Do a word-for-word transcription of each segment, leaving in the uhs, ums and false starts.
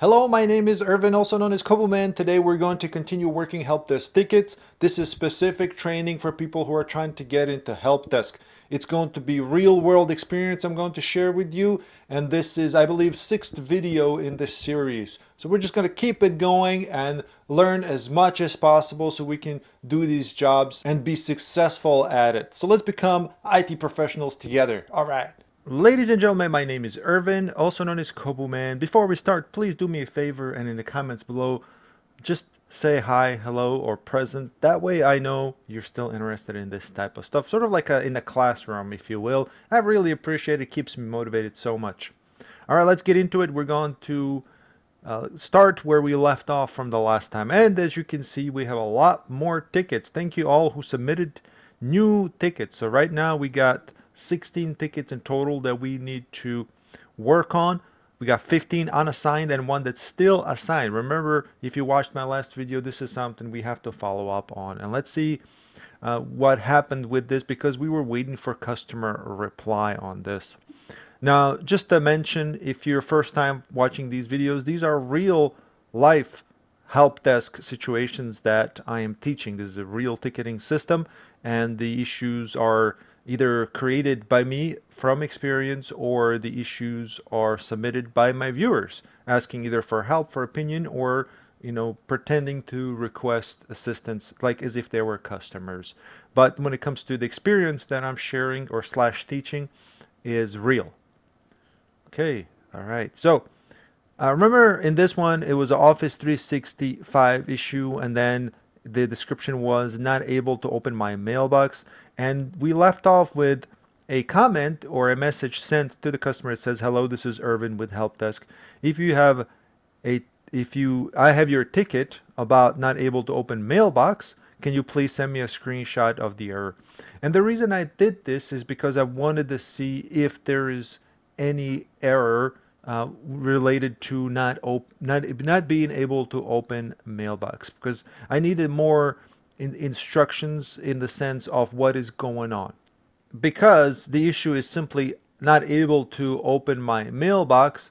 Hello, my name is Irvin, also known as Cobuman. Today we're going to continue working help desk tickets. This is specific training for people who are trying to get into help desk. It's going to be real world experience I'm going to share with you. And this is, I believe, sixth video in this series. So we're just going to keep it going and learn as much as possible so we can do these jobs and be successful at it. So let's become I T professionals together. All right. Ladies and gentlemen, my name is Irvin, also known as Cobuman. Before we start, please do me a favor and in the comments below, just say hi, hello, or present. That way I know you're still interested in this type of stuff, sort of like a, in the classroom, if you will. I really appreciate it. It keeps me motivated so much. All right, let's get into it. We're going to uh, start where we left off from the last time. And as you can see, we have a lot more tickets. Thank you all who submitted new tickets. So right now we got sixteen tickets in total that we need to work on. We got fifteen unassigned and one that's still assigned. Remember, if you watched my last video, this is something we have to follow up on. And let's see uh, what happened with this, because we were waiting for customer reply on this. Now, just to mention, if you're first time watching these videos, these are real life help desk situations that I am teaching. This is a real ticketing system, and the issues are either created by me from experience, or the issues are submitted by my viewers asking either for help, for opinion, or, you know, pretending to request assistance like as if they were customers. But when it comes to the experience that I'm sharing or slash teaching is real. Okay. All right. So uh, remember in this one, it was an Office three sixty-five issue, and then the description was not able to open my mailbox, and we left off with a comment or a message sent to the customer. It says, hello, this is Irvin with help desk. If you have a if you I have your ticket about not able to open mailbox, can you please send me a screenshot of the error? And the reason I did this is because I wanted to see if there is any error Uh, related to not op not not being able to open mailbox, because I needed more in instructions in the sense of what is going on, because the issue is simply not able to open my mailbox.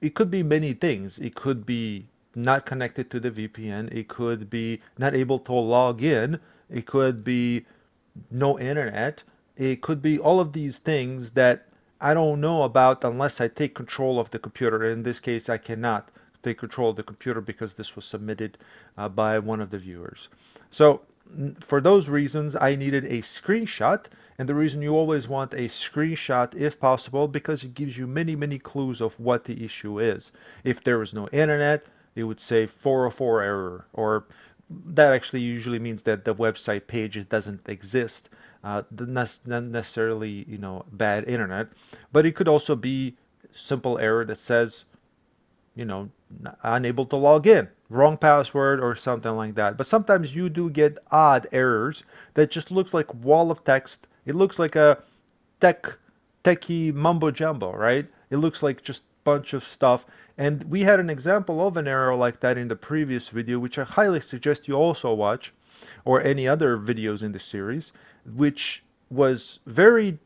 It could be many things. It could be not connected to the V P N. It could be not able to log in. It could be no internet. It could be all of these things that I don't know about unless I take control of the computer. In this case, I cannot take control of the computer because this was submitted uh, by one of the viewers. So for those reasons, I needed a screenshot. And the reason you always want a screenshot if possible, because it gives you many, many clues of what the issue is. If there was no internet, it would say four oh four error, or that actually usually means that the website page doesn't exist. Uh, not necessarily, you know, bad internet, but it could also be simple error that says, you know, unable to log in, wrong password or something like that. But sometimes you do get odd errors that just looks like wall of text. It looks like a tech, techie mumbo jumbo, right? It looks like just bunch of stuff. And we had an example of an error like that in the previous video, which I highly suggest you also watch, or any other videos in the series, which was very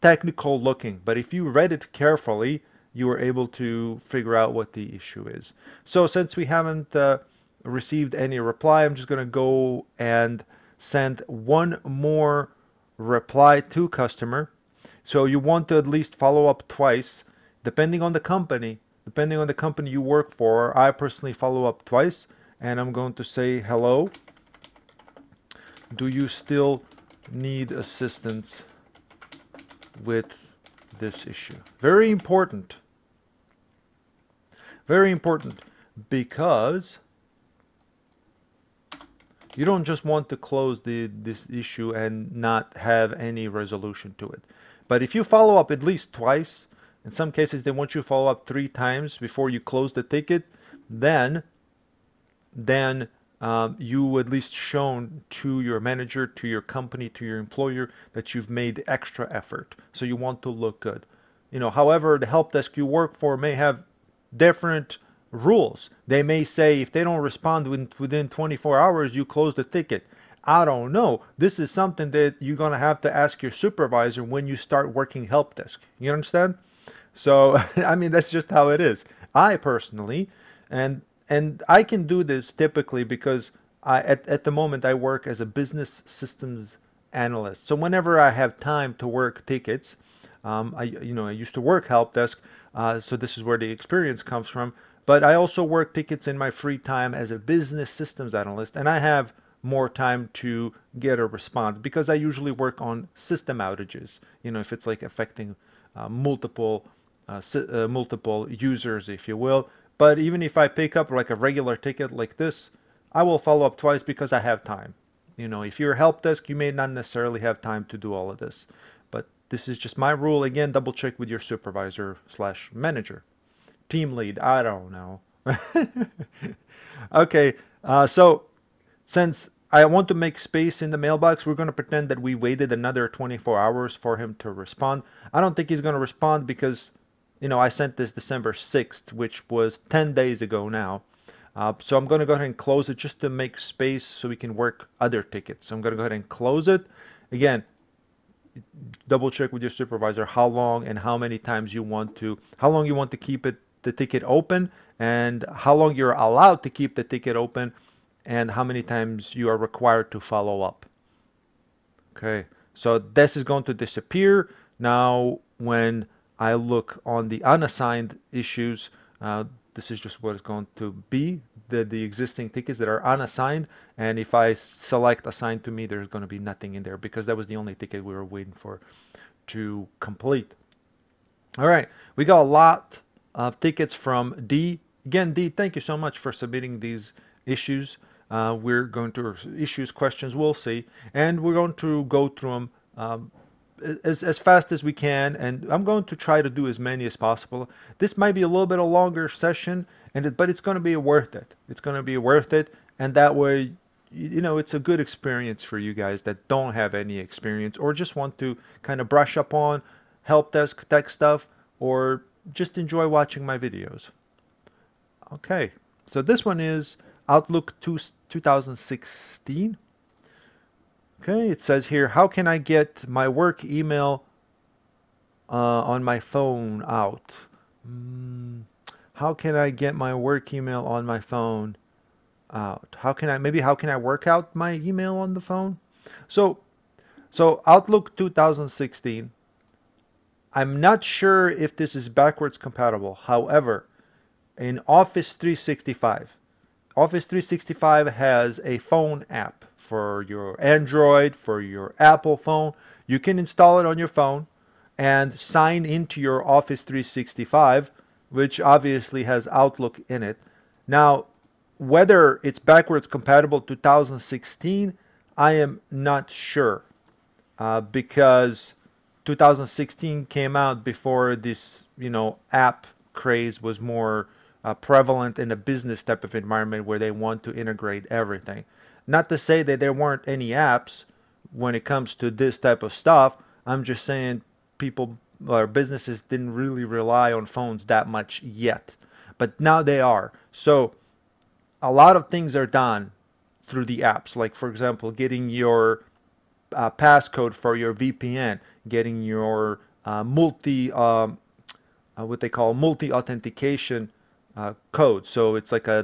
technical looking, but if you read it carefully, you were able to figure out what the issue is. So since we haven't uh, received any reply, I'm just going to go and send one more reply to customer. So you want to at least follow up twice, depending on the company, depending on the company you work for. I personally follow up twice, and I'm going to say, hello, do you still need assistance with this issue? Very important. Very important, because you don't just want to close the, this issue and not have any resolution to it. But if you follow up at least twice, in some cases they want you to follow up three times before you close the ticket, then, then Um, you at least shown to your manager, to your company, to your employer that you've made extra effort. So you want to look good. You know, however, the help desk you work for may have different rules. They may say if they don't respond within twenty-four hours, you close the ticket. I don't know. This is something that you're going to have to ask your supervisor when you start working help desk. You understand? So, I mean, that's just how it is. I personally, and and I can do this typically because I at, at the moment I work as a business systems analyst. So whenever I have time to work tickets, um, I you know I used to work help desk, uh, so this is where the experience comes from. But I also work tickets in my free time as a business systems analyst, and I have more time to get a response because I usually work on system outages. You know, if it's like affecting uh, multiple uh, uh, multiple users, if you will. But even if I pick up like a regular ticket like this, I will follow up twice because I have time. You know, if you're a help desk, you may not necessarily have time to do all of this. But this is just my rule. Again, double check with your supervisor slash manager, team lead. I don't know. Okay, uh, so since I want to make space in the mailbox, we're going to pretend that we waited another twenty-four hours for him to respond. I don't think he's going to respond because, you know, I sent this December sixth, which was ten days ago now. Uh, so I'm going to go ahead and close it just to make space so we can work other tickets. So I'm going to go ahead and close it. Again, double check with your supervisor how long and how many times you want to, how long you want to keep it, the ticket open, and how long you're allowed to keep the ticket open, and how many times you are required to follow up. Okay, so this is going to disappear. Now, when I look on the unassigned issues, uh, this is just what it's going to be, the, the existing tickets that are unassigned. And if I select assigned to me, there's going to be nothing in there because that was the only ticket we were waiting for to complete. All right, we got a lot of tickets from D. Again, D, thank you so much for submitting these issues. Uh, we're going to issues, questions, we'll see, and we're going to go through them um, as, as fast as we can, and I'm going to try to do as many as possible. This might be a little bit a longer session, and it, but it's going to be worth it. It's going to be worth it, and that way, you know, it's a good experience for you guys that don't have any experience or just want to kind of brush up on help desk tech stuff or just enjoy watching my videos. Okay, so this one is Outlook two thousand sixteen. Okay, it says here, how can I get my work email uh, on my phone out? Mm, how can I get my work email on my phone out? How can I, maybe how can I work out my email on the phone? So, so Outlook two thousand sixteen, I'm not sure if this is backwards compatible. However, in Office three sixty-five, Office three sixty-five has a phone app for your Android, for your Apple phone. You can install it on your phone and sign into your Office three sixty-five, which obviously has Outlook in it. Now, whether it's backwards compatible two thousand sixteen, I am not sure uh, because two thousand sixteen came out before this, you know, app craze was more Uh, prevalent in a business type of environment where they want to integrate everything. Not to say that there weren't any apps when it comes to this type of stuff. I'm just saying people or businesses didn't really rely on phones that much yet, but now they are. So a lot of things are done through the apps, like for example, getting your uh, passcode for your V P N, getting your uh, multi um, uh, what they call multi-authentication Uh, code. So it's like a,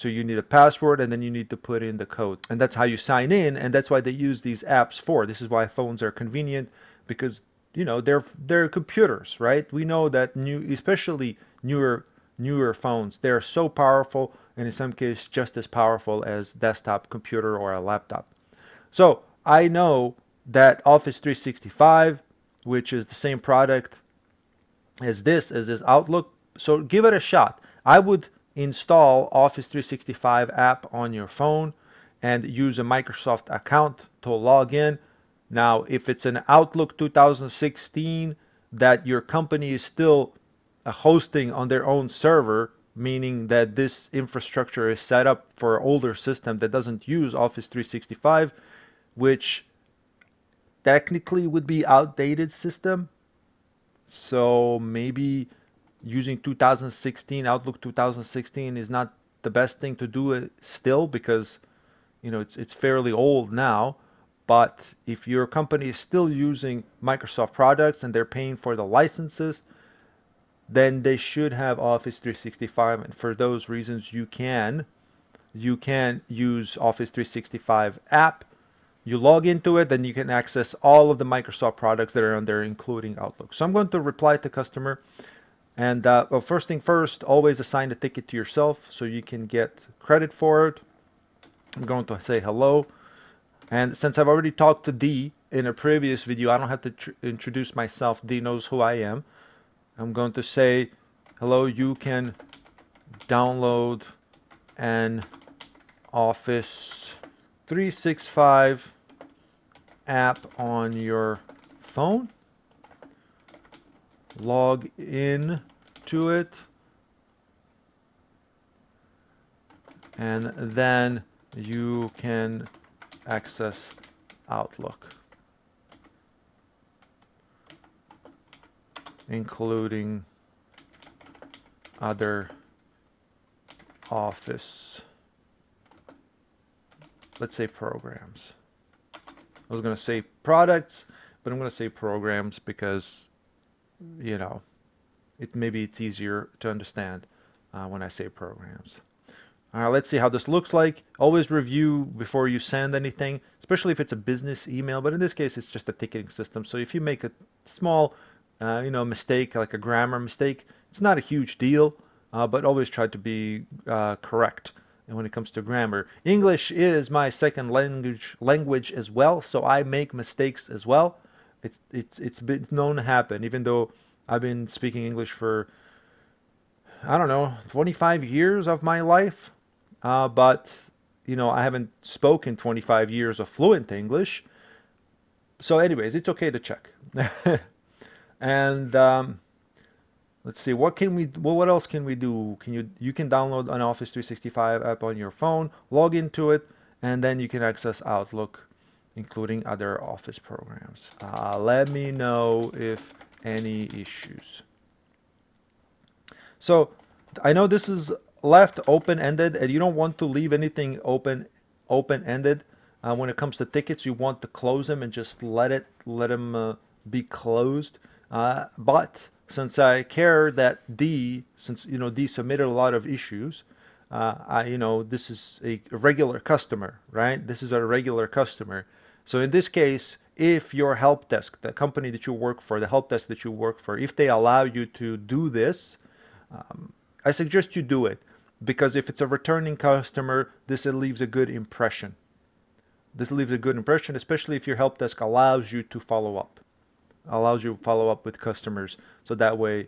so you need a password and then you need to put in the code, and that's how you sign in, and that's why they use these apps for. This is why phones are convenient, because you know they're they're computers, right? We know that new, especially newer newer phones, they're so powerful, and in some cases just as powerful as desktop computer or a laptop. So I know that Office three sixty-five, which is the same product as this as this Outlook, so give it a shot. I would install Office three sixty-five app on your phone and use a Microsoft account to log in. Now, if it's an Outlook two thousand sixteen that your company is still hosting on their own server, meaning that this infrastructure is set up for an older system that doesn't use Office three sixty-five, which technically would be outdated system. So maybe using two thousand sixteen, Outlook two thousand sixteen is not the best thing to do still, because you know it's it's fairly old now. But if your company is still using Microsoft products and they're paying for the licenses, then they should have Office three sixty-five. And for those reasons, you can you can use Office three sixty-five app. You log into it, then you can access all of the Microsoft products that are on there, including Outlook. So I'm going to reply to customer. And uh, well, first thing first, always assign a ticket to yourself so you can get credit for it. I'm going to say hello. And since I've already talked to Dee in a previous video, I don't have to tr introduce myself. Dee knows who I am. I'm going to say, hello, you can download an Office three sixty-five app on your phone. Log in to it, and then you can access Outlook, including other Office, let's say programs. I was going to say products, but I'm going to say programs because, you know, it maybe it's easier to understand uh, when I say programs. All right, let's see how this looks like. Always review before you send anything, especially if it's a business email. But in this case, it's just a ticketing system. So if you make a small, uh, you know, mistake, like a grammar mistake, it's not a huge deal. Uh, but always try to be uh, correct. And when it comes to grammar, English is my second language language as well. So I make mistakes as well. It's it's it's been known to happen, even though I've been speaking English for, I don't know, twenty-five years of my life. Uh, but, you know, I haven't spoken twenty-five years of fluent English. So anyways, it's okay to check. And um, let's see, what can we, well, what else can we do? Can you, you can download an Office three sixty-five app on your phone, log into it, and then you can access Outlook, including other Office programs. Uh, let me know if any issues. So I know this is left open-ended, and you don't want to leave anything open open-ended. Uh, when it comes to tickets, you want to close them and just let it let them uh, be closed. Uh, but since I care that Dee, since you know Dee submitted a lot of issues, uh, I you know this is a regular customer, right? This is a regular customer. So in this case, if your help desk, the company that you work for, the help desk that you work for, if they allow you to do this, um, I suggest you do it, because if it's a returning customer, this it leaves a good impression. This leaves a good impression, especially if your help desk allows you to follow up, allows you to follow up with customers. So that way,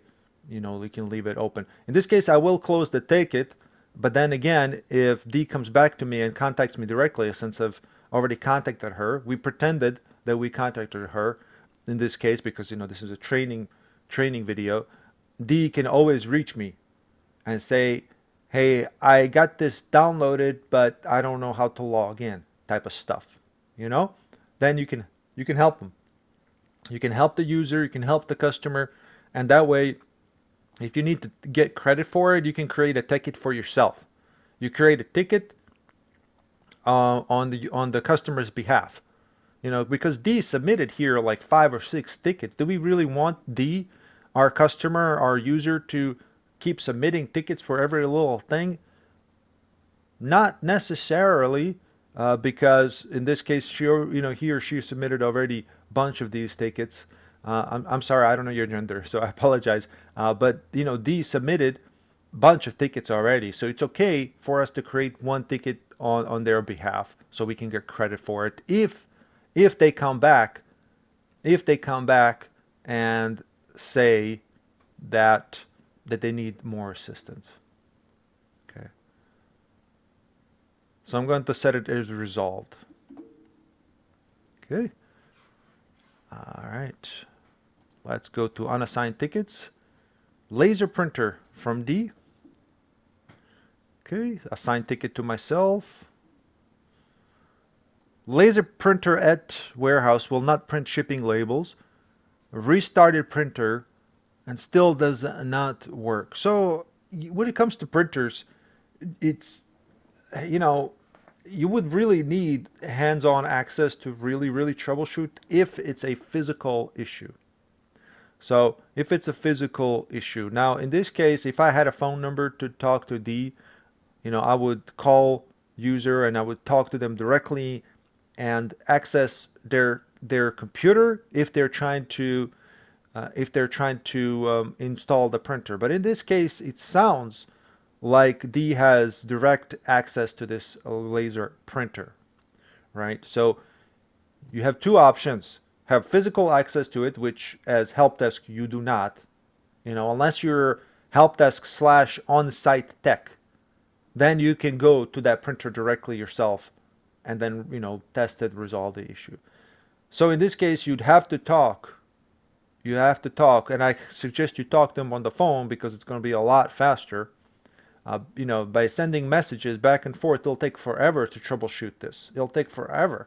you know, we can leave it open. In this case, I will close the ticket. But then again, if Dee comes back to me and contacts me directly, since I've already contacted her, we pretended that we contacted her in this case, because, you know, this is a training, training video. Dee can always reach me and say, hey, I got this downloaded, but I don't know how to log in, type of stuff, you know? Then you can, you can help them. You can help the user, you can help the customer. And that way, if you need to get credit for it, you can create a ticket for yourself. You create a ticket uh, on the on the customer's behalf. You know, because Dee submitted here like five or six tickets. Do we really want Dee, our customer, our user, to keep submitting tickets for every little thing? Not necessarily, uh, because in this case, she, you know, he or she submitted already a bunch of these tickets. Uh, I'm, I'm sorry, I don't know your gender, so I apologize. Uh, but, you know, Dee submitted a bunch of tickets already. So it's okay for us to create one ticket on, on their behalf so we can get credit for it. If, if they come back, if they come back and say that, that they need more assistance. Okay. So I'm going to set it as resolved. Okay. All right. Let's go to unassigned tickets. Laser printer from Dee. Okay, assign ticket to myself. Laser printer at warehouse will not print shipping labels. Restarted printer and still does not work. So when it comes to printers, it's, you know, you would really need hands-on access to really, really troubleshoot if it's a physical issue. So if it's a physical issue. Now in this case, if I had a phone number to talk to D, you know, I would call user and I would talk to them directly and access their their computer if they're trying to uh, if they're trying to um, install the printer. But in this case, it sounds like D has direct access to this laser printer, right? So you have two options: have physical access to it, which as help desk you do not, you know, unless you're help desk slash on-site tech, then you can go to that printer directly yourself and then, you know, test it, resolve the issue. So in this case, you'd have to talk. You have to talk, and I suggest you talk to them on the phone because it's going to be a lot faster. Uh, you know, by sending messages back and forth, it'll take forever to troubleshoot this. It'll take forever,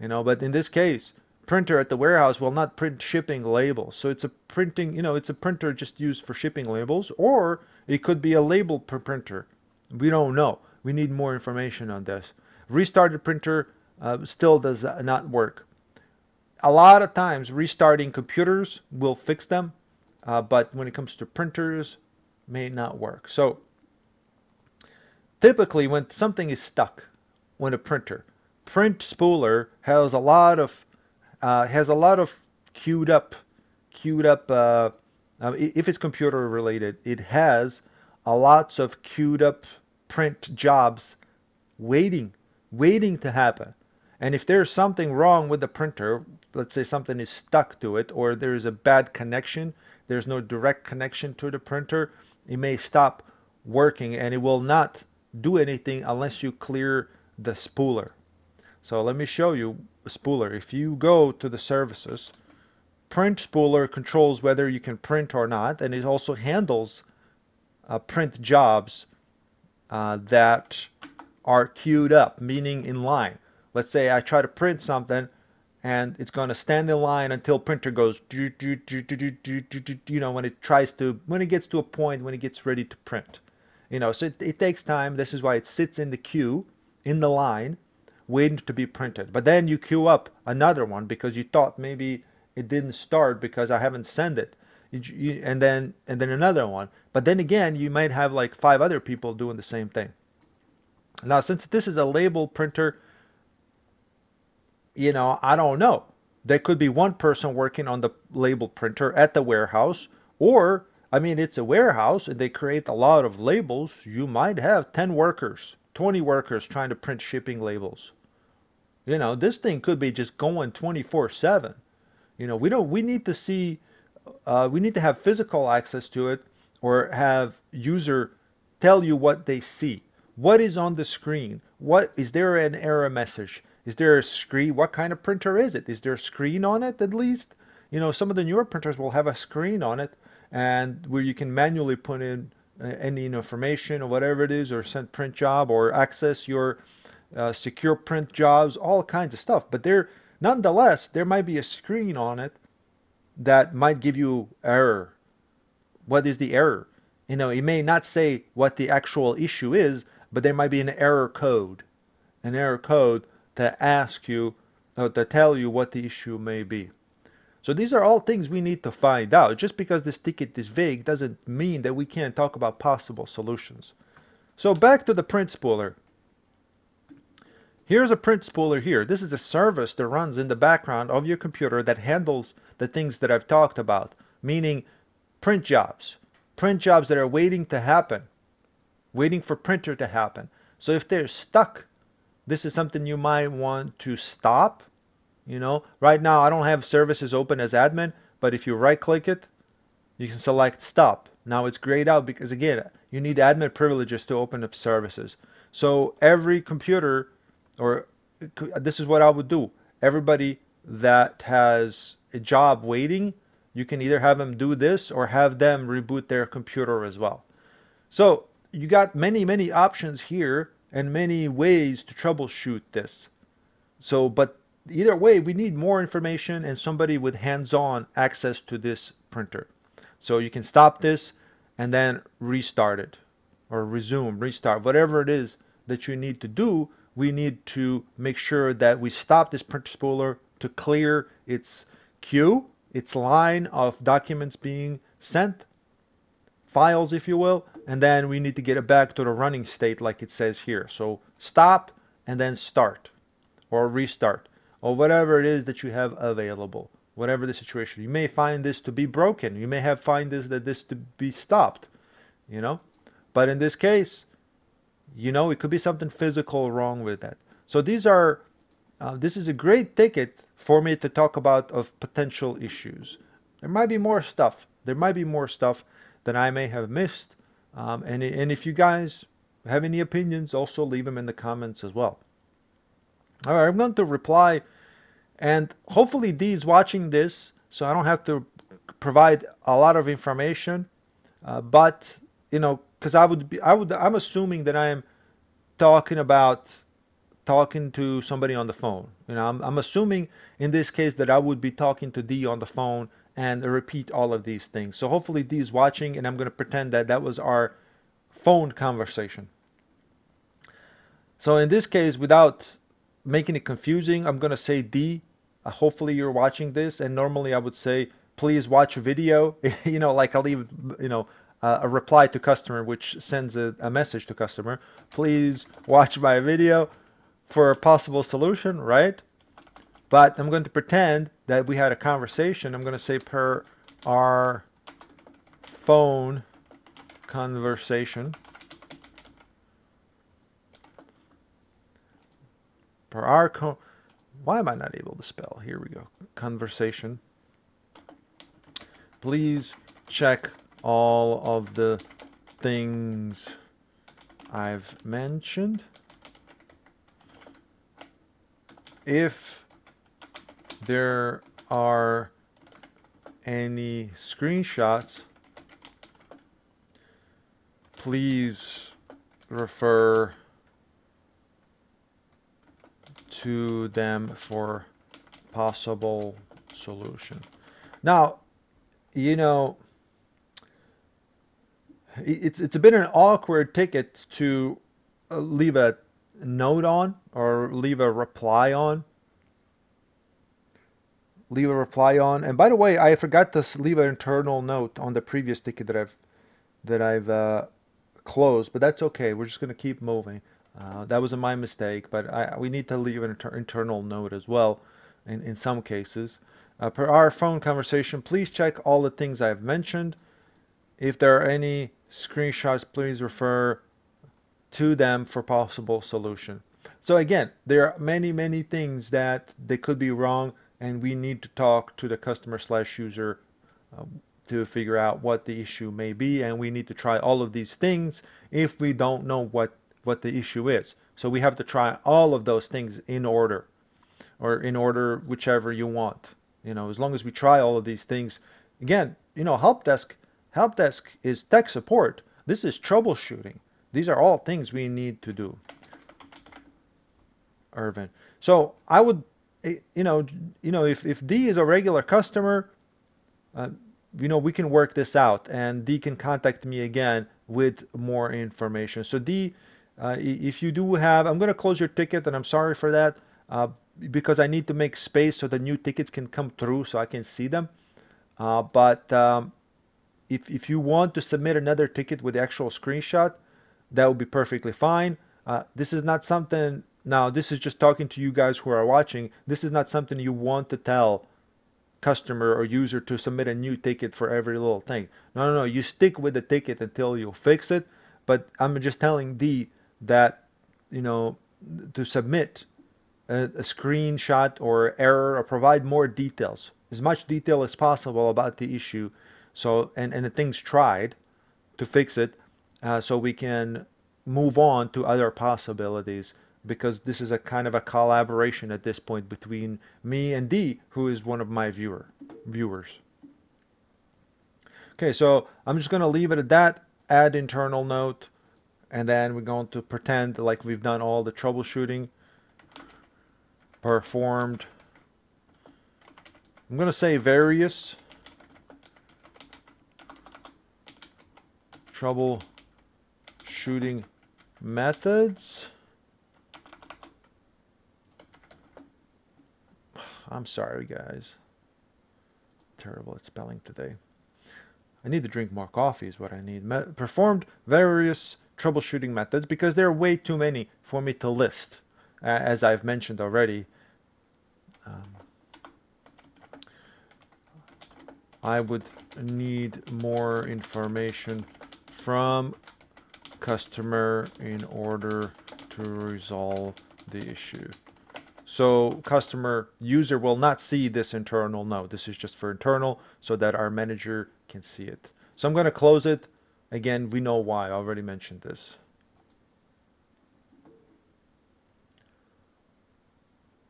you know. But in this case, printer at the warehouse will not print shipping labels. So it's a printing, you know, it's a printer just used for shipping labels, or it could be a label per printer. We don't know. We need more information on this. Restarted printer uh, still does not work. A lot of times restarting computers will fix them, uh, but when it comes to printers, may not work. So typically when something is stuck, when a printer, print spooler has a lot of uh, has a lot of queued up, queued up. Uh, uh, if it's computer related, it has a lots of queued up print jobs waiting, waiting to happen. And if there's something wrong with the printer, let's say something is stuck to it, or there is a bad connection, there's no direct connection to the printer, it may stop working and it will not do anything unless you clear the spooler. So let me show you a spooler. If you go to the services, print spooler controls whether you can print or not, and it also handles uh, print jobs uh, that are queued up, meaning in line. Let's say I try to print something and it's going to stand in line until printer goes, do, do, do, do, do, do, do, you know, when it tries to, when it gets to a point, when it gets ready to print, you know, so it, it takes time. This is why it sits in the queue, in the line, waiting to be printed. But then you queue up another one because you thought maybe it didn't start because I haven't sent it. it you, and then, and then another one. But then again, you might have like five other people doing the same thing. Now, since this is a label printer, you know, I don't know. There could be one person working on the label printer at the warehouse, or, I mean, it's a warehouse and they create a lot of labels. You might have ten workers, twenty workers trying to print shipping labels. You know, this thing could be just going twenty-four seven. You know, we don't, we need to see, uh, we need to have physical access to it, or have user tell you what they see. What is on the screen? What, is there an error message? Is there a screen? What kind of printer is it? Is there a screen on it at least? You know, some of the newer printers will have a screen on it, and where you can manually put in uh, any information or whatever it is, or send print job, or access your uh, secure print jobs, all kinds of stuff. But there, nonetheless, there might be a screen on it that might give you error. What is the error? You know, it may not say what the actual issue is, but there might be an error code, an error code to ask you, or to tell you what the issue may be. So these are all things we need to find out. Just because this ticket is vague doesn't mean that we can't talk about possible solutions. So back to the print spooler. Here's a print spooler here. This is a service that runs in the background of your computer that handles the things that I've talked about, meaning print jobs, print jobs that are waiting to happen, waiting for printer to happen. So if they're stuck, this is something you might want to stop. You know, right now I don't have services open as admin, but if you right click it, you can select stop. Now it's grayed out because again, you need admin privileges to open up services. So every computer, or this is what I would do. Everybody that has a job waiting, you can either have them do this or have them reboot their computer as well. So you got many, many options here, and many ways to troubleshoot this. So, but either way, we need more information and somebody with hands-on access to this printer. So you can stop this and then restart it, or resume, restart, whatever it is that you need to do. We need to make sure that we stop this printer spooler to clear its queue its line of documents being sent, files if you will, and then we need to get it back to the running state like it says here. So stop and then start or restart or whatever it is that you have available, whatever the situation. You may find this to be broken. You may have find this that this to be stopped, you know, but in this case, you know, it could be something physical wrong with that. So these are, uh, this is a great ticket for me to talk about of potential issues. There might be more stuff. There might be more stuff that I may have missed. Um, and, and if you guys have any opinions, also leave them in the comments as well. All right, I'm going to reply, and hopefully Dee's watching this, so I don't have to provide a lot of information. Uh, but you know, because I would be, I would, I'm assuming that I am talking about talking to somebody on the phone. You know, I'm, I'm assuming in this case that I would be talking to Dee on the phone and repeat all of these things. So hopefully Dee is watching, and I'm going to pretend that that was our phone conversation. So in this case, without making it confusing, I'm going to say Dee, uh, hopefully you're watching this. And normally I would say, please watch a video, you know, like I leave, you know, uh, a reply to customer, which sends a, a message to customer. Please watch my video for a possible solution, right? But I'm going to pretend that we had a conversation. I'm going to say per our phone conversation. Per our con why am I not able to spell? Here we go. Conversation. Please check all of the things I've mentioned. If there are any screenshots, please refer to them for possible solution. Now, you know, it's it's a bit an awkward ticket to leave a note on or leave a reply on. Leave a reply on. And by the way, I forgot to leave an internal note on the previous ticket that I've that I've uh, closed, but that's okay. We're just going to keep moving. Uh, that was my mistake, but I, we need to leave an inter internal note as well in, in some cases. Uh, per our phone conversation, please check all the things I've mentioned. If there are any screenshots, please refer to them for possible solution. So again, there are many, many things that they could be wrong, and we need to talk to the customer slash user uh, to figure out what the issue may be, and we need to try all of these things if we don't know what what the issue is. So we have to try all of those things in order, or in order whichever you want. You know, as long as we try all of these things, again, you know, help desk, help desk is tech support. This is troubleshooting. These are all things we need to do, Irvin. So I would, you know, you know, if, if Dee is a regular customer, uh, you know, we can work this out, and Dee can contact me again with more information. So Dee, uh, if you do have, I'm going to close your ticket, and I'm sorry for that, uh, because I need to make space so the new tickets can come through so I can see them. Uh, but um, if, if you want to submit another ticket with the actual screenshot, that would be perfectly fine. Uh, this is not something, now this is just talking to you guys who are watching. This is not something you want to tell customer or user to submit a new ticket for every little thing. No, no, no, you stick with the ticket until you fix it. But I'm just telling Dee that, you know, to submit a, a screenshot or error or provide more details, as much detail as possible about the issue. So, and, and the things tried to fix it. Uh, so we can move on to other possibilities, because this is a kind of a collaboration at this point between me and Dee, who is one of my viewer viewers. Okay, so I'm just going to leave it at that, add internal note, and then we're going to pretend like we've done all the troubleshooting performed. I'm going to say various trouble shooting methods. I'm sorry, guys. terrible at spelling today. I need to drink more coffee is what I need. Me- performed various troubleshooting methods because there are way too many for me to list, uh, as I've mentioned already. Um, I would need more information from customer in order to resolve the issue. So customer user will not see this internal note. This is just for internal so that our manager can see it. So I'm going to close it. Again, we know why. I already mentioned this.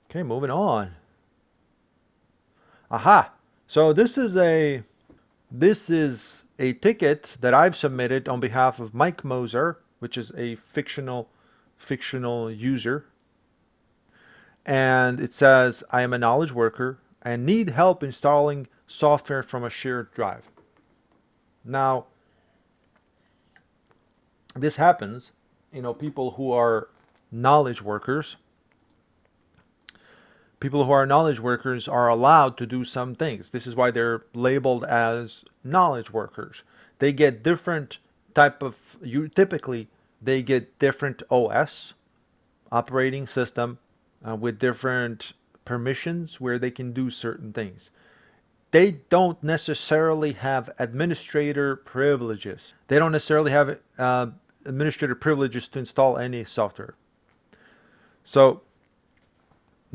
Okay, moving on. Aha! So this is a this is a ticket that I've submitted on behalf of Mike Moser, which is a fictional fictional user. And it says, I am a knowledge worker and need help installing software from a shared drive. Now, this happens, you know, people who are knowledge workers, people who are knowledge workers are allowed to do some things. This is why they're labeled as knowledge workers. They get different type of, you typically they get different O S, operating system, Uh, with different permissions where they can do certain things. They don't necessarily have administrator privileges. They don't necessarily have uh, administrator privileges to install any software. So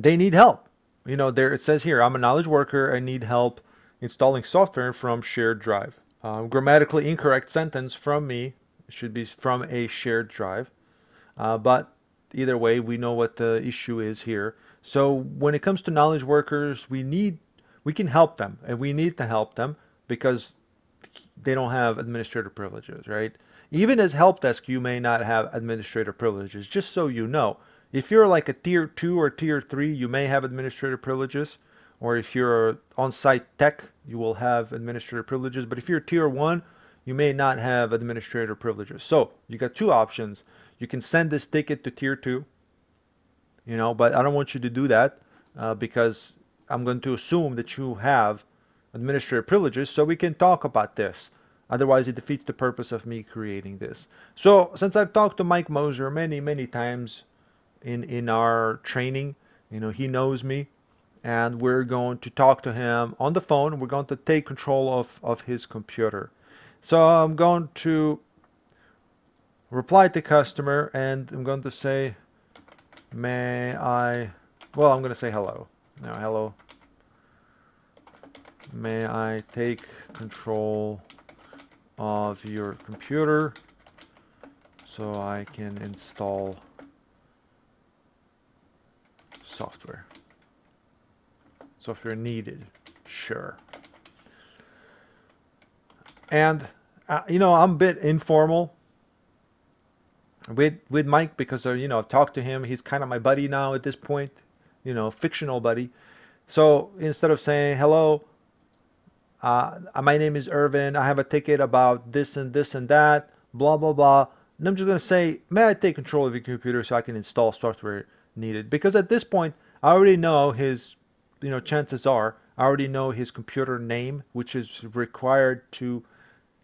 they need help. You know, there it says here, I'm a knowledge worker. I need help installing software from shared drive. Uh, grammatically incorrect sentence from me. It should be from a shared drive. Uh, but either way, we know what the issue is here. So when it comes to knowledge workers, we need, we can help them, and we need to help them because they don't have administrator privileges, right? Even as help desk, you may not have administrator privileges, just so you know. If you're like a tier two or tier three, you may have administrator privileges, or if you're on-site tech, you will have administrator privileges. But if you're tier one, you may not have administrator privileges. So you got two options. You can send this ticket to tier two, you know, but I don't want you to do that uh, because I'm going to assume that you have administrative privileges so we can talk about this. Otherwise, it defeats the purpose of me creating this. So since I've talked to Mike Moser many, many times in, in our training, you know, he knows me and we're going to talk to him on the phone. We're going to take control of, of his computer. So I'm going to reply to customer and I'm going to say, may I, well, I'm going to say hello. Now, hello. May I take control of your computer so I can install software? Software needed. Sure. And, uh, you know, I'm a bit informal with with Mike because, uh, you know, I've talked to him. He's kind of my buddy now at this point, you know, fictional buddy. So instead of saying, hello, uh, my name is Irvin. I have a ticket about this and this and that, blah, blah, blah. And I'm just going to say, may I take control of your computer so I can install software needed? Because at this point, I already know his, you know, chances are I already know his computer name, which is required to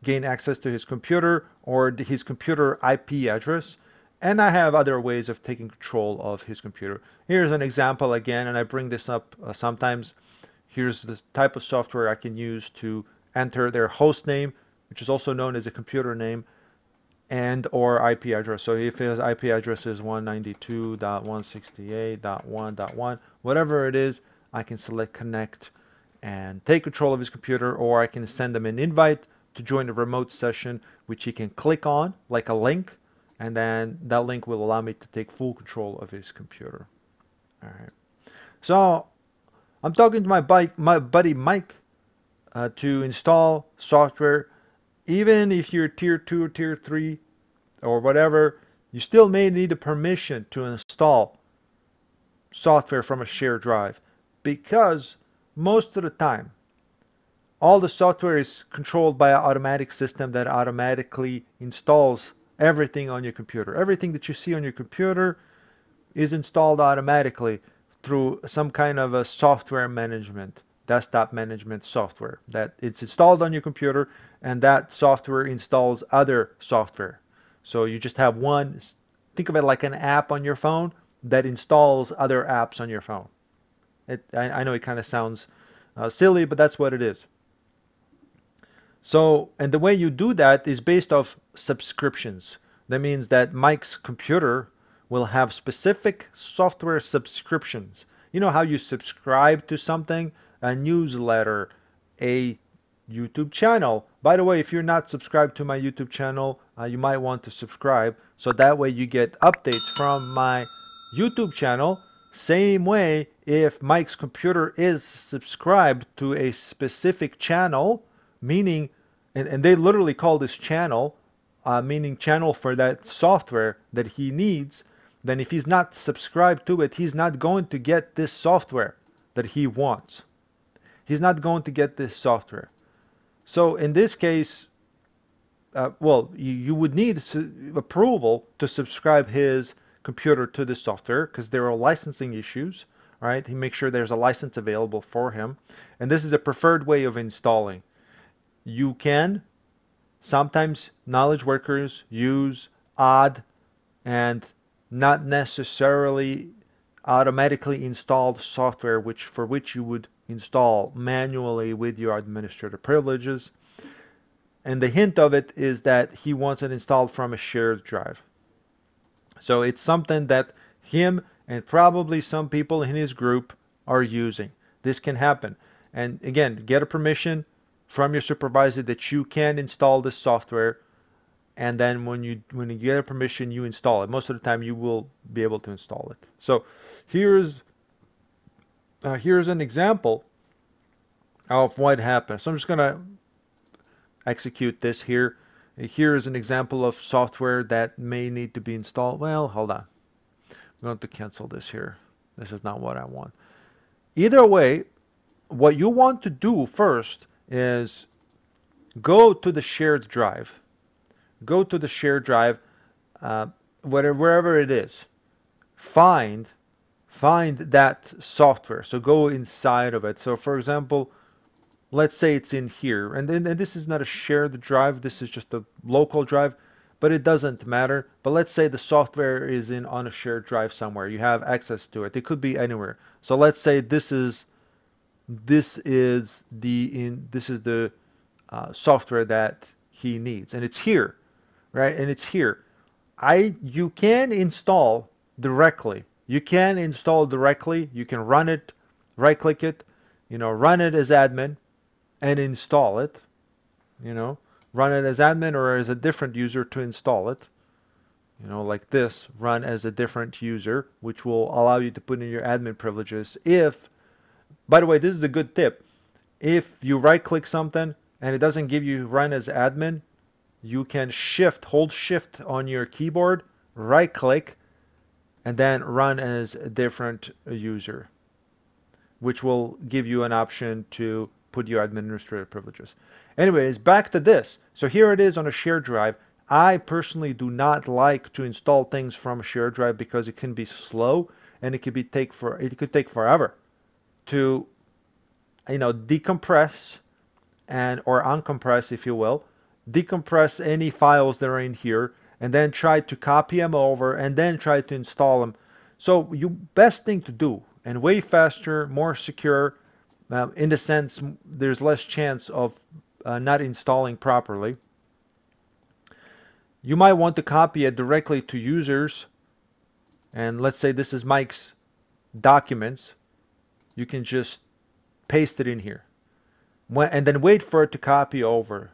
gain access to his computer or his computer I P address. And I have other ways of taking control of his computer. Here's an example again, and I bring this up uh, sometimes. Here's the type of software I can use to enter their host name, which is also known as a computer name, and or I P address. So if his I P address is one ninety-two dot one sixty-eight dot one dot one, whatever it is, I can select connect and take control of his computer, or I can send them an invite to join a remote session, which he can click on like a link, and then that link will allow me to take full control of his computer. All right, so I'm talking to my bike my buddy Mike uh, to install software. Even if you're tier two or tier three or whatever, you still may need a permission to install software from a shared drive, because most of the time all the software is controlled by an automatic system that automatically installs everything on your computer. Everything that you see on your computer is installed automatically through some kind of a software management desktop management software that it's installed on your computer, and that software installs other software. So you just have one, think of it like an app on your phone that installs other apps on your phone. It, I, I know it kind of sounds uh, silly, but that's what it is. So, and the way you do that is based off subscriptions. That means that Mike's computer will have specific software subscriptions. You know how you subscribe to something? A newsletter, a YouTube channel. By the way, if you're not subscribed to my YouTube channel, uh, you might want to subscribe. So that way you get updates from my YouTube channel. Same way, if Mike's computer is subscribed to a specific channel, meaning, and, and they literally call this channel, uh, meaning channel for that software that he needs, then if he's not subscribed to it, he's not going to get this software that he wants. He's not going to get this software. So in this case, uh, well, you, you would need approval to subscribe his computer to this software because there are licensing issues, right? He makes sure there's a license available for him. And this is a preferred way of installing. You can, sometimes knowledge workers use odd and not necessarily automatically installed software which for which you would install manually with your administrative privileges. And the hint of it is that he wants it installed from a shared drive. So it's something that him and probably some people in his group are using. This can happen. And again, get a permission from your supervisor that you can install this software. And then when you when you get a permission, you install it. Most of the time, you will be able to install it. So here's uh, here's an example of what happens. So I'm just gonna execute this here. Here is an example of software that may need to be installed. Well, hold on. I'm going to cancel this here. This is not what I want. Either way, what you want to do first is go to the shared drive. Go to the shared drive, uh, whatever, wherever it is. Find, find that software. So go inside of it. So for example, let's say it's in here. And then and this is not a shared drive. This is just a local drive, but it doesn't matter. But let's say the software is in on a shared drive somewhere. You have access to it. It could be anywhere. So let's say this is, this is the in this is the uh, software that he needs, and it's here. Right, and it's here. I you can install directly. You can install directly. You can run it, right-click it, you know, run it as admin, and install it. You know, run it as admin or as a different user to install it. You know, like this, run as a different user, which will allow you to put in your admin privileges. If, by the way, this is a good tip. If you right-click something and it doesn't give you run as admin, you can shift, hold shift on your keyboard, right click, and then run as a different user, which will give you an option to put your administrative privileges. Anyways, back to this. So here it is on a shared drive. I personally do not like to install things from a shared drive because it can be slow and it could be take for it could take forever to, you know, decompress and or uncompress, if you will. Decompress any files that are in here and then try to copy them over and then try to install them. So you best thing to do, and way faster, more secure, uh, in the sense there's less chance of uh, not installing properly. You might want to copy it directly to users, and let's say this is Mike's documents. You can just paste it in here when, and then wait for it to copy over.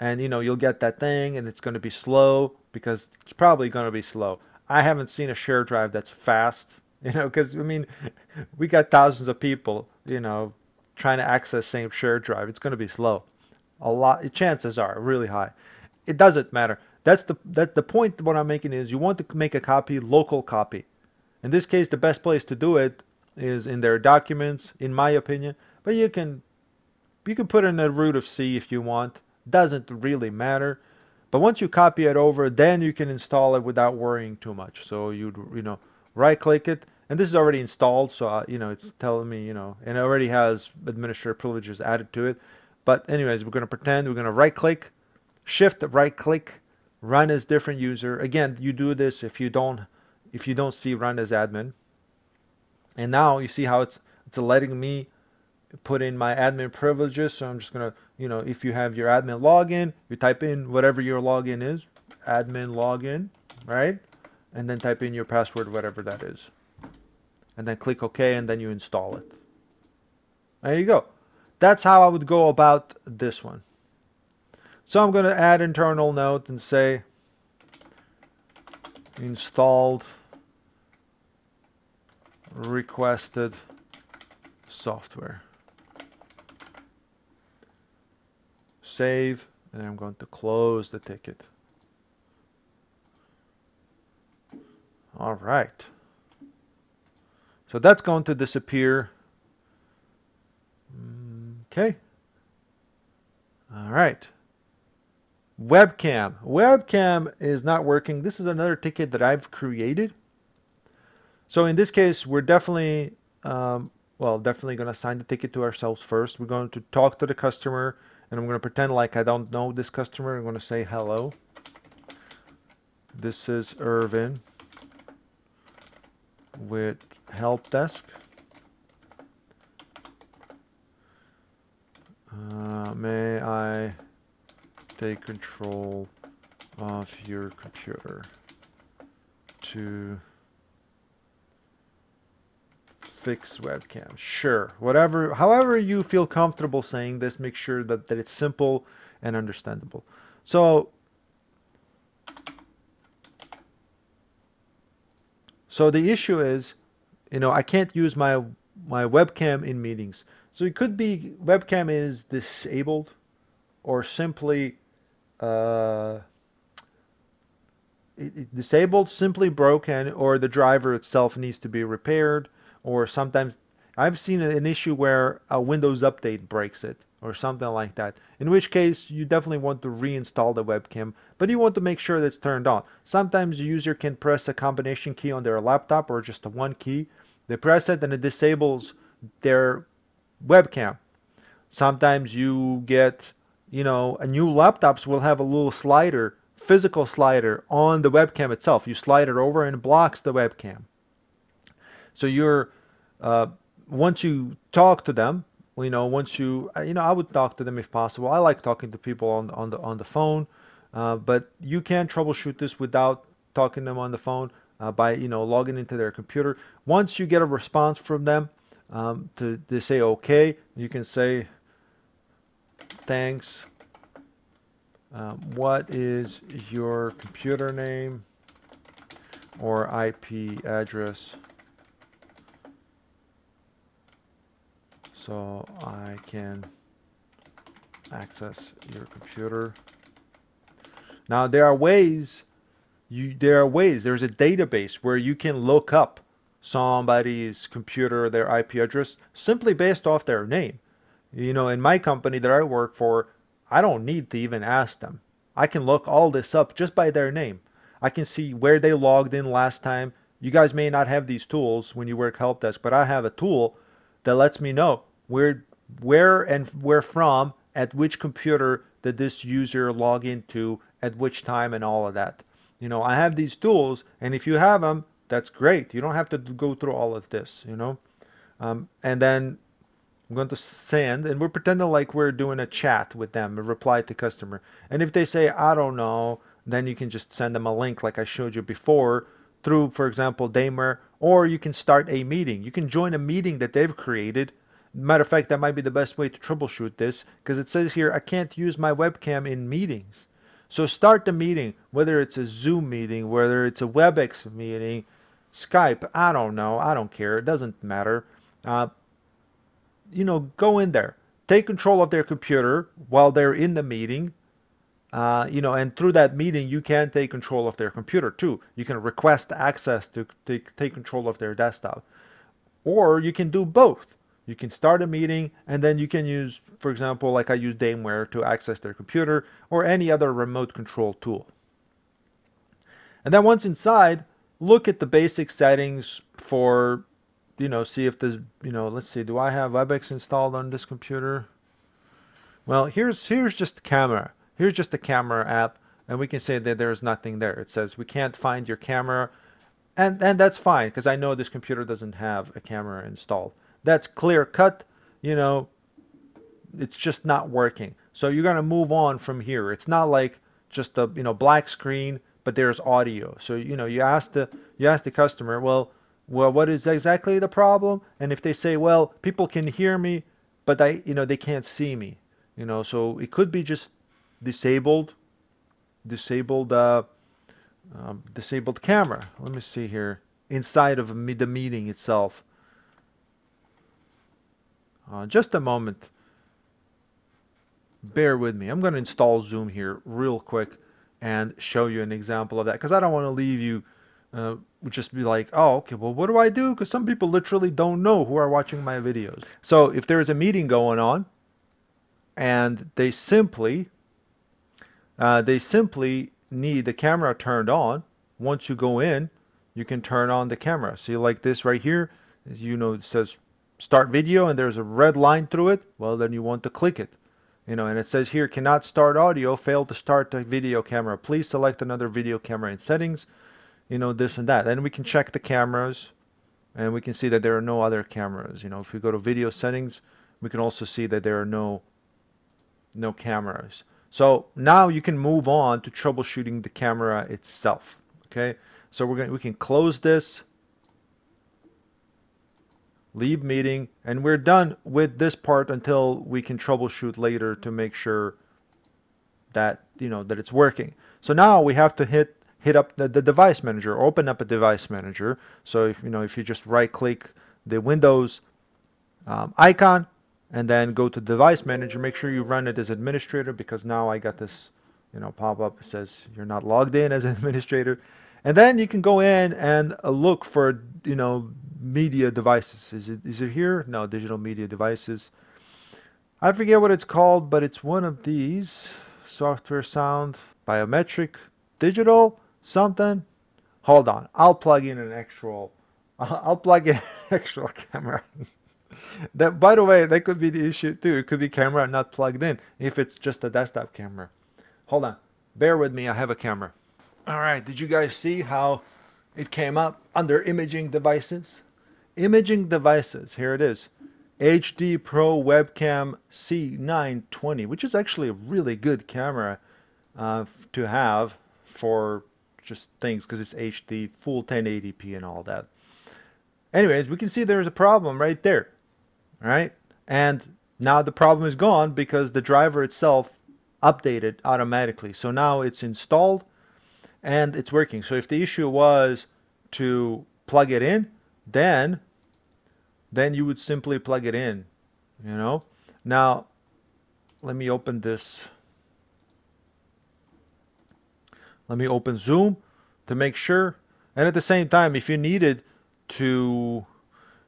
And, you know, you'll get that thing and it's going to be slow because it's probably going to be slow. I haven't seen a shared drive that's fast, you know, because, I mean, we got thousands of people, you know, trying to access same shared drive. It's going to be slow. A lot, chances are really high. It doesn't matter. That's the, that, the point what I'm making is you want to make a copy, local copy. In this case, the best place to do it is in their documents, in my opinion. But you can, you can put in a root of C if you want. Doesn't really matter, but once you copy it over, then you can install it without worrying too much. So you you know, right click it And this is already installed, so uh, you know, it's telling me, you know, and it already has administrative privileges added to it. But anyways, we're going to pretend we're going to right click, shift right click, run as different user. Again, you do this if you don't if you don't see run as admin. And now you see how it's it's letting me put in my admin privileges. So I'm just going to, you know, if you have your admin login, you type in whatever your login is, admin login, right? And then type in your password, whatever that is. And then click OK, and then you install it. There you go. That's how I would go about this one. So I'm going to add internal note and say installed requested software. Save, and I'm going to close the ticket. All right. So that's going to disappear. Okay. All right. Webcam. Webcam is not working. This is another ticket that I've created. So in this case, we're definitely, um, well, definitely going to assign the ticket to ourselves first. We're going to talk to the customer, and I'm going to pretend like I don't know this customer. I'm going to say, hello, this is Irvin with help desk. Uh, may I take control of your computer to fix webcam? Sure, whatever, however you feel comfortable saying this, make sure that, that it's simple and understandable. So So the issue is, you know, I can't use my my webcam in meetings. So it could be webcam is disabled, or simply uh, it, it disabled, simply broken, or the driver itself needs to be repaired. Or sometimes I've seen an issue where a Windows update breaks it, or something like that. In which case, you definitely want to reinstall the webcam, but you want to make sure that it's turned on. Sometimes the user can press a combination key on their laptop, or just a one key. They press it and it disables their webcam. Sometimes you get, you know, a new laptops will have a little slider, physical slider on the webcam itself. You slide it over and it blocks the webcam. So you're, uh, once you talk to them, you know, once you, you know, I would talk to them if possible. I like talking to people on on the on the phone, uh, but you can troubleshoot this without talking to them on the phone uh, by, you know, logging into their computer. Once you get a response from them, um, to they say okay, you can say thanks. Um, what is your computer name or I P address, so I can access your computer? Now there are ways, you there are ways, there's a database where you can look up somebody's computer, their I P address, simply based off their name. You know, in my company that I work for, I don't need to even ask them. I can look all this up just by their name. I can see where they logged in last time. You guys may not have these tools when you work help desk, but I have a tool that lets me know where where and where from, at which computer did this user log into, at which time, and all of that. You know, I have these tools, and if you have them, that's great. You don't have to go through all of this, you know. Um, and then I'm going to send, and we're pretending like we're doing a chat with them, a reply to customer. And if they say, I don't know, then you can just send them a link like I showed you before through, for example, Dameware, or you can start a meeting. You can join a meeting that they've created. Matter of fact, that might be the best way to troubleshoot this, because it says here, I can't use my webcam in meetings. So start the meeting, whether it's a Zoom meeting, whether it's a WebEx meeting, Skype, I don't know, I don't care, it doesn't matter. Uh, you know, go in there, take control of their computer while they're in the meeting, uh, you know, and through that meeting, you can take control of their computer too. You can request access to take, take control of their desktop, or you can do both. You can start a meeting, and then you can use, for example, like I use Dameware to access their computer, or any other remote control tool. And then once inside, look at the basic settings for, you know, see if there's, you know, let's see, do I have WebEx installed on this computer? Well, here's here's just the camera. Here's just the camera app, and we can say that there's nothing there. It says we can't find your camera, and, and that's fine, because I know this computer doesn't have a camera installed. That's clear cut, you know, it's just not working. So you're going to move on from here. It's not like just a, you know, black screen, but there's audio. So, you know, you ask the, you ask the customer, well, well, what is exactly the problem? And if they say, well, people can hear me, but I, you know, they can't see me, you know, so it could be just disabled, disabled, uh, um, disabled camera. Let me see here inside of the meeting itself. Uh, just a moment. Bear with me. I'm going to install Zoom here real quick and show you an example of that, because I don't want to leave you uh, just be like, oh, okay, well, what do I do? Because some people literally don't know who are watching my videos. So if there is a meeting going on and they simply, uh, they simply need the camera turned on. Once you go in, you can turn on the camera. See, like this right here, you know, it says start video and there's a red line through it. Well, then you want to click it. You know, and it says here, cannot start audio, failed to start the video camera. Please select another video camera in settings, you know, this and that. And we can check the cameras and we can see that there are no other cameras. You know, if we go to video settings, we can also see that there are no, no cameras. So now you can move on to troubleshooting the camera itself. Okay. So we're going to, we can close this, leave meeting, and we're done with this part until we can troubleshoot later to make sure that, you know, that it's working. So now we have to hit hit up the, the device manager, open up a device manager. So if you know, if you just right click the Windows um, icon and then go to device manager, make sure you run it as administrator, because now I got this, you know, pop up that says you're not logged in as administrator. And then you can go in and look for, you know, media devices. Is it, is it here? No, digital media devices. I forget what it's called, but it's one of these. Software, sound, biometric, digital, something. Hold on. I'll plug in an actual, I'll plug in an actual camera. That, by the way, that could be the issue too. It could be camera not plugged in if it's just a desktop camera. Hold on. Bear with me. I have a camera. All right. Did you guys see how it came up under imaging devices? Imaging devices. Here it is. H D Pro Webcam C nine twenty, which is actually a really good camera uh, to have for just things, because it's H D, full ten eighty p and all that. Anyways, we can see there's a problem right there. All right. And now the problem is gone because the driver itself updated automatically. So now it's installed and it's working. So if the issue was to plug it in, then then you would simply plug it in, you know. Now let me open this, let me open Zoom to make sure. And at the same time, if you needed to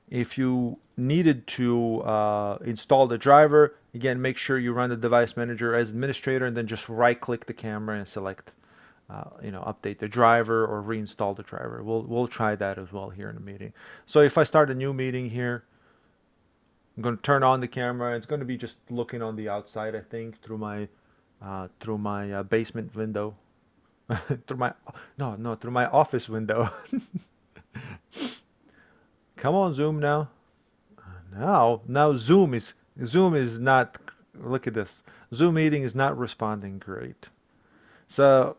if you needed to uh, install the driver again, make sure you run the device manager as administrator and then just right click the camera and select Uh, you know, update the driver or reinstall the driver. We'll we'll try that as well here in the meeting. So if I start a new meeting here, I'm going to turn on the camera. It's going to be just looking on the outside, I think, through my uh, through my uh, basement window, through my no no through my office window. Come on, Zoom now. Now now Zoom is Zoom is not. Look at this. Zoom meeting is not responding great. So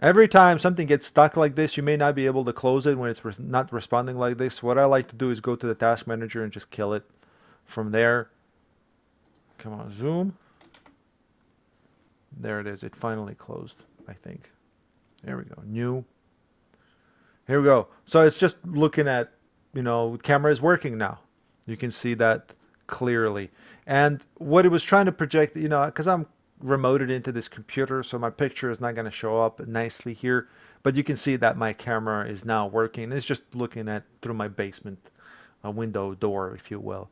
every time something gets stuck like this, you may not be able to close it when it's res not responding like this. What I like to do is go to the task manager and just kill it from there. Come on, Zoom. There it is. It finally closed, I think. There we go. New. Here we go. So it's just looking at, you know, camera is working now. You can see that clearly. And what it was trying to project, you know, because I'm remoted into this computer, so my picture is not going to show up nicely here, but you can see that my camera is now working. It's just looking at through my basement uh, window door, if you will.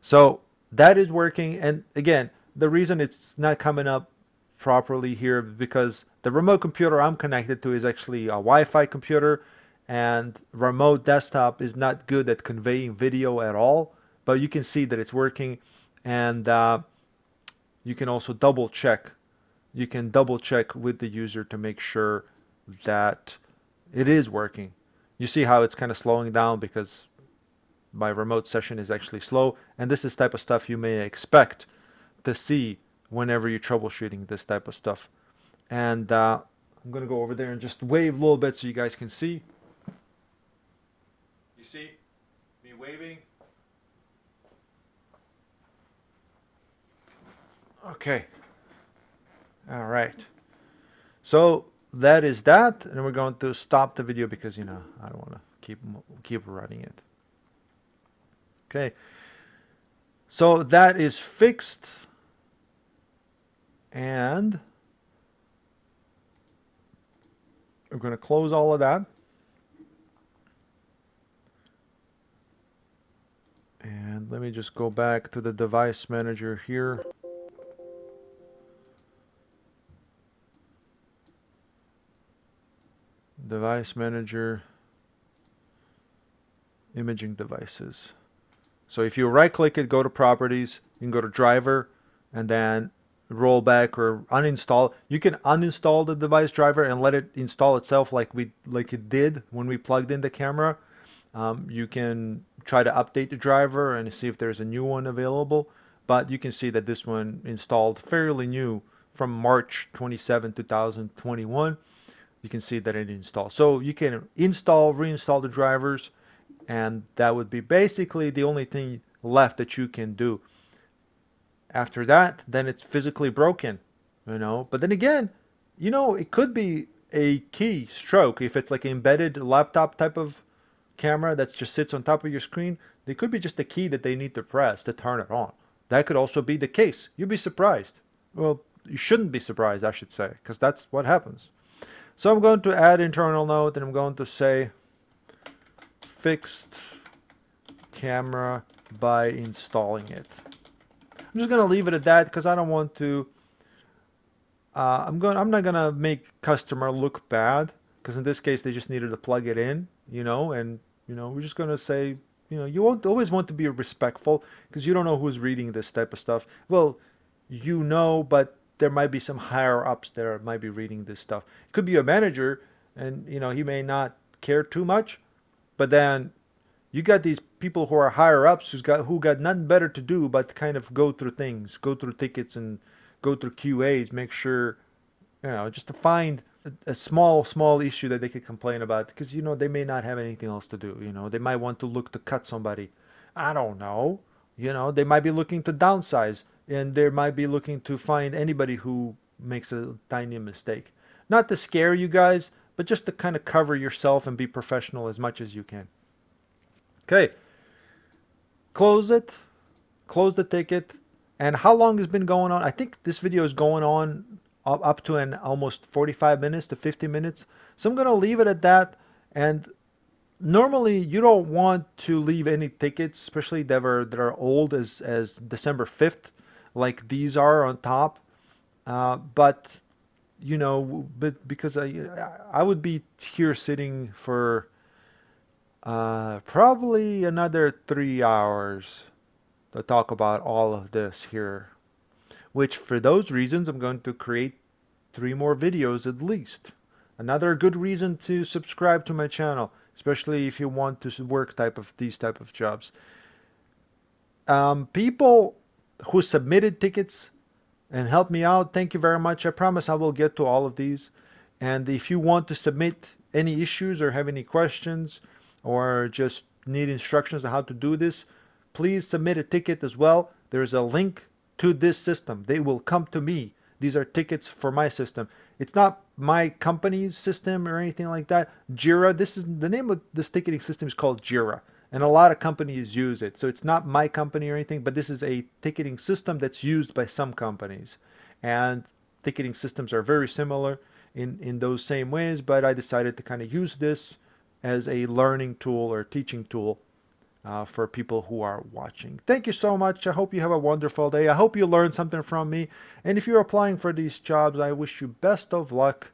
So that is working. And again, the reason it's not coming up properly here, because The remote computer I'm connected to is actually a Wi-Fi computer, and remote desktop is not good at conveying video at all, but you can see that it's working. And uh, you can also double check. You can double check with the user to make sure that it is working. You see how it's kind of slowing down because my remote session is actually slow. And this is type of stuff you may expect to see whenever you're troubleshooting this type of stuff. And uh, I'm going to go over there and just wave a little bit so you guys can see. You see me waving? Okay. All right. So that is that. And we're going to stop the video because, you know, I don't want to keep keep running it. Okay. So that is fixed. And we're going to close all of that. And let me just go back to the device manager here. Device manager, imaging devices. So if you right click it, go to properties, you can go to driver and then roll back or uninstall. You can uninstall the device driver and let it install itself like we like it did when we plugged in the camera. Um, you can try to update the driver and see if there's a new one available, but you can see that this one installed fairly new from March twenty-seventh two thousand twenty-one. You can see that it installed. So you can install, reinstall the drivers, and that would be basically the only thing left that you can do. After that, then it's physically broken, you know. But then again, you know, it could be a key stroke. If it's like embedded laptop type of camera that just sits on top of your screen, they could be just a key that they need to press to turn it on. That could also be the case. You'd be surprised. Well, you shouldn't be surprised, I should say, because that's what happens. So I'm going to add internal note, and I'm going to say fixed camera by installing it. I'm just going to leave it at that because I don't want to. Uh, I'm going. I'm not going to make customer look bad because in this case they just needed to plug it in, you know. And you know, we're just going to say, you know, you won't always want to be respectful because you don't know who's reading this type of stuff. Well, you know, but there might be some higher ups there might be reading this stuff. It could be a manager, and you know, he may not care too much, but then you got these people who are higher ups who's got who got nothing better to do but to kind of go through things, go through tickets and go through Q As, make sure, you know, just to find a, a small small issue that they could complain about because, you know, they may not have anything else to do. You know, they might want to look to cut somebody. I don't know. You know, they might be looking to downsize, and they might be looking to find anybody who makes a tiny mistake. Not to scare you guys, but just to kind of cover yourself and be professional as much as you can. Okay. Close it. Close the ticket. And how long has been going on? I think this video is going on up to an almost forty-five minutes to fifty minutes. So I'm going to leave it at that. And normally you don't want to leave any tickets, especially that are, that are old as, as December fifth. Like these are on top, uh, but you know, but because I I would be here sitting for uh, probably another three hours to talk about all of this here, which for those reasons I'm going to create three more videos at least. Another good reason to subscribe to my channel, especially if you want to work type of these type of jobs. Um, people who submitted tickets and helped me out, thank you very much. I promise I will get to all of these. And if you want to submit any issues or have any questions or just need instructions on how to do this, please submit a ticket as well. There is a link to this system. They will come to me. These are tickets for my system. It's not my company's system or anything like that. Jira, this is the name of this ticketing system, is called Jira. And a lot of companies use it. So it's not my company or anything, but this is a ticketing system that's used by some companies. And ticketing systems are very similar in, in those same ways, but I decided to kind of use this as a learning tool or teaching tool uh, for people who are watching. Thank you so much. I hope you have a wonderful day. I hope you learned something from me. And if you're applying for these jobs, I wish you best of luck.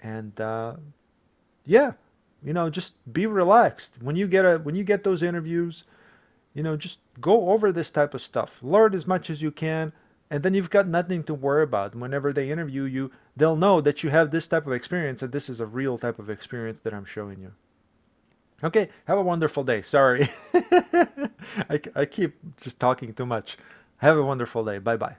And uh, yeah, you know, just be relaxed. When you get a, when you get those interviews, you know, just go over this type of stuff. Learn as much as you can, and then you've got nothing to worry about. Whenever they interview you, they'll know that you have this type of experience, and this is a real type of experience that I'm showing you. Okay, have a wonderful day. Sorry, I, I keep just talking too much. Have a wonderful day. Bye-bye.